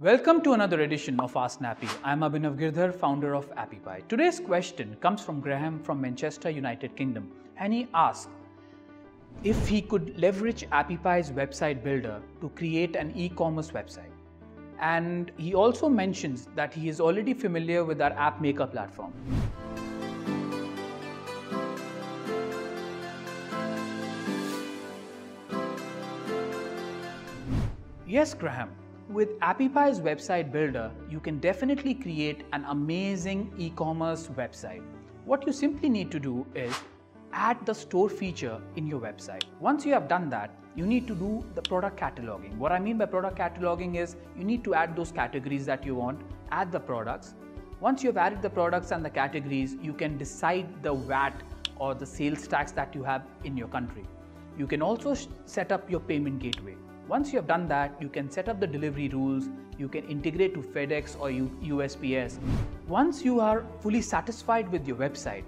Welcome to another edition of Ask Nappy. I'm Abhinav Girdhar, founder of Appy Pie. Today's question comes from Graham from Manchester, United Kingdom, and he asked if he could leverage Appy Pie's website builder to create an e-commerce website. And he also mentions that he is already familiar with our app maker platform. Yes, Graham. With Appy Pie's website builder, you can definitely create an amazing e-commerce website. What you simply need to do is add the store feature in your website. Once you have done that, you need to do the product cataloging. What I mean by product cataloging is you need to add those categories that you want, add the products. Once you have added the products and the categories, you can decide the VAT or the sales tax that you have in your country. You can also set up your payment gateway. Once you have done that, you can set up the delivery rules, you can integrate to FedEx or USPS. Once you are fully satisfied with your website,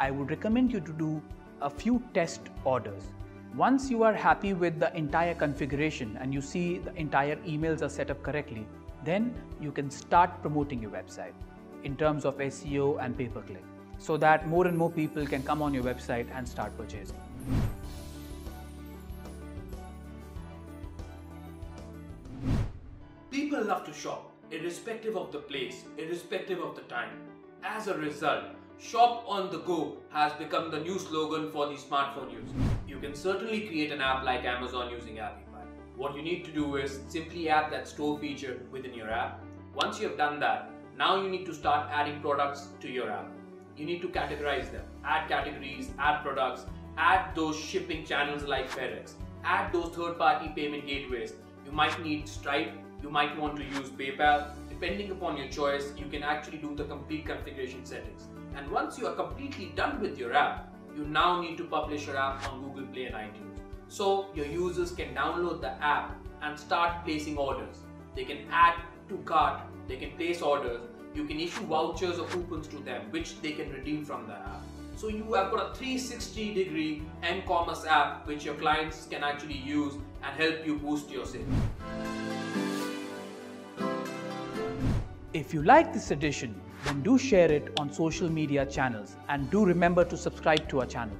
I would recommend you to do a few test orders. Once you are happy with the entire configuration and you see the entire emails are set up correctly, then you can start promoting your website in terms of SEO and pay-per-click so that more and more people can come on your website and start purchasing. People love to shop, irrespective of the place, irrespective of the time. As a result, shop on the go has become the new slogan for the smartphone user. You can certainly create an app like Amazon using Appy Pie. What you need to do is simply add that store feature within your app. Once you have done that, now you need to start adding products to your app. You need to categorize them, add categories, add products, add those shipping channels like FedEx, add those third-party payment gateways. You might need Stripe. You might want to use PayPal. Depending upon your choice, you can actually do the complete configuration settings. And once you are completely done with your app, you now need to publish your app on Google Play and iTunes. So your users can download the app and start placing orders. They can add to cart, they can place orders, you can issue vouchers or coupons to them, which they can redeem from the app. So you have got a 360-degree m-commerce app which your clients can actually use and help you boost your sales. If you like this edition, then do share it on social media channels and do remember to subscribe to our channel.